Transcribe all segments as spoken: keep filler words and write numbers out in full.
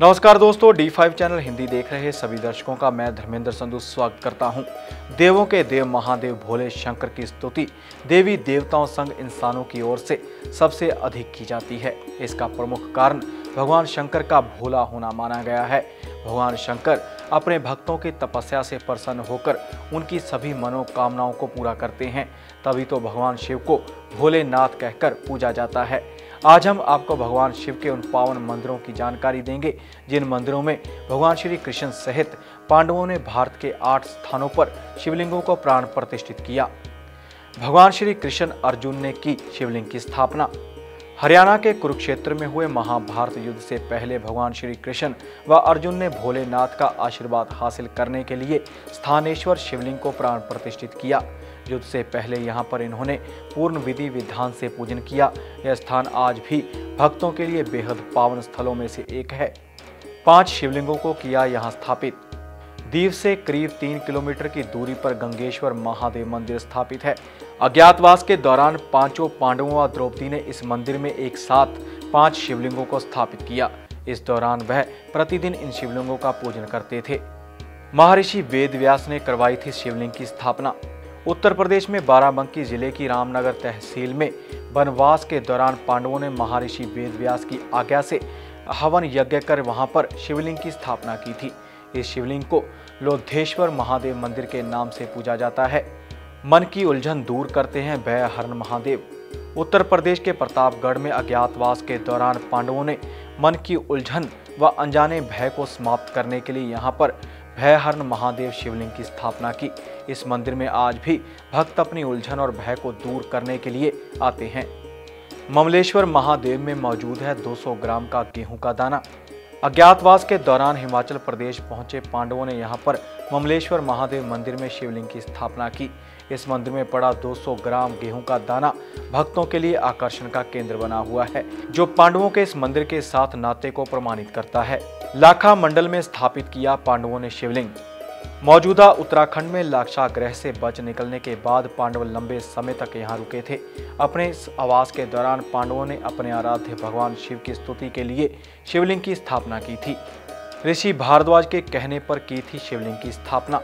नमस्कार दोस्तों, D five channel Hindi देख रहे सभी दर्शकों का मैं धर्मेंद्र संधू स्वागत करता हूं। देवों के देव महादेव भोले शंकर की स्तुति देवी देवताओं संग इंसानों की ओर से सबसे अधिक की जाती है। इसका प्रमुख कारण भगवान शंकर का भोला होना माना गया है। भगवान शंकर अपने भक्तों की तपस्या से प्रसन्न होकर उनकी सभी मनोकामनाओं को पूरा करते हैं, तभी तो भगवान शिव को भोलेनाथ कहकर पूजा जाता है। आज हम आपको भगवान शिव के उन पावन मंदिरों की जानकारी देंगे जिन मंदिरों में भगवान श्री कृष्ण सहित पांडवों ने भारत के आठ स्थानों पर शिवलिंगों को प्राण प्रतिष्ठित किया। भगवान श्री कृष्ण अर्जुन ने की शिवलिंग की स्थापना। हरियाणा के कुरुक्षेत्र में हुए महाभारत युद्ध से पहले भगवान श्री कृष्ण व अर्जुन ने भोलेनाथ का आशीर्वाद हासिल करने के लिए स्थानेश्वर शिवलिंग को प्राण प्रतिष्ठित किया। युद्ध से पहले यहाँ पर इन्होंने पूर्ण विधि विधान से पूजन किया। यह स्थान आज भी भक्तों के लिए बेहद पावन स्थलों में से एक है। पांच शिवलिंगों को किया यहाँ स्थापित। दीव से करीब तीन किलोमीटर की दूरी पर गंगेश्वर महादेव मंदिर स्थापित है। अज्ञातवास के दौरान पांचों पांडवों और द्रौपदी ने इस मंदिर में एक साथ पांच शिवलिंगों को स्थापित किया। इस दौरान वह प्रतिदिन इन शिवलिंगों का पूजन करते थे। महर्षि वेद व्यास ने करवाई थी शिवलिंग की स्थापना। उत्तर प्रदेश में बाराबंकी जिले की रामनगर तहसील में वनवास के दौरान पांडवों ने महर्षि वेद व्यास की आज्ञा से हवन यज्ञ कर वहां पर शिवलिंग की स्थापना की थी। इस शिवलिंग को लोधेश्वर महादेव मंदिर के नाम से पूजा जाता है। मन की उलझन दूर करते हैं भय हरण महादेव। उत्तर प्रदेश के प्रतापगढ़ में अज्ञातवास के दौरान पांडवों ने मन की उलझन व अनजाने भय को समाप्त करने के लिए यहाँ पर भय हरण महादेव शिवलिंग की स्थापना की। इस मंदिर में आज भी भक्त अपनी उलझन और भय को दूर करने के लिए आते हैं। ममलेश्वर महादेव में मौजूद है दो सौ ग्राम का गेहूं का दाना। अज्ञातवास के दौरान हिमाचल प्रदेश पहुंचे पांडवों ने यहां पर ममलेश्वर महादेव मंदिर में शिवलिंग की स्थापना की। इस मंदिर में पड़ा दो सौ ग्राम गेहूं का दाना भक्तों के लिए आकर्षण का केंद्र बना हुआ है, जो पांडवों के इस मंदिर के साथ नाते को प्रमाणित करता है। लाखा मंडल में स्थापित किया पांडवों ने शिवलिंग। मौजूदा उत्तराखंड में लाक्षागृह से बच निकलने के बाद पांडव लंबे समय तक यहाँ रुके थे। अपने इस आवास के दौरान पांडवों ने अपने आराध्य भगवान शिव की स्तुति के लिए शिवलिंग की स्थापना की थी। ऋषि भारद्वाज के कहने पर की थी शिवलिंग की स्थापना।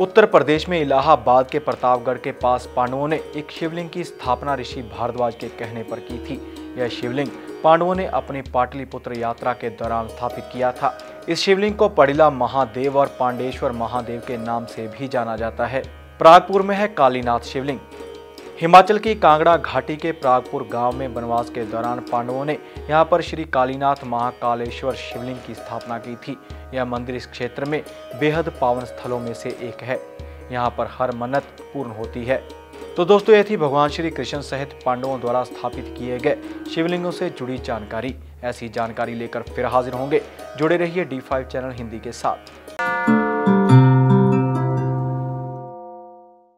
उत्तर प्रदेश में इलाहाबाद के प्रतापगढ़ के पास पांडवों ने एक शिवलिंग की स्थापना ऋषि भारद्वाज के कहने पर की थी। यह शिवलिंग पांडवों ने अपनी पाटलिपुत्र यात्रा के दौरान स्थापित किया था। इस शिवलिंग को पड़िला महादेव और पांडेश्वर महादेव के नाम से भी जाना जाता है। प्रागपुर में है कालीनाथ शिवलिंग। हिमाचल की कांगड़ा घाटी के प्रागपुर गांव में वनवास के दौरान पांडवों ने यहां पर श्री कालीनाथ महाकालेश्वर शिवलिंग की स्थापना की थी। यह मंदिर इस क्षेत्र में बेहद पावन स्थलों में से एक है। यहाँ पर हर मन्नत पूर्ण होती है। तो दोस्तों, यह थी भगवान श्री कृष्ण सहित पांडवों द्वारा स्थापित किए गए शिवलिंगों से जुड़ी जानकारी। ऐसी जानकारी लेकर फिर हाजिर होंगे। जुड़े रहिए डी फाइव चैनल हिंदी के साथ।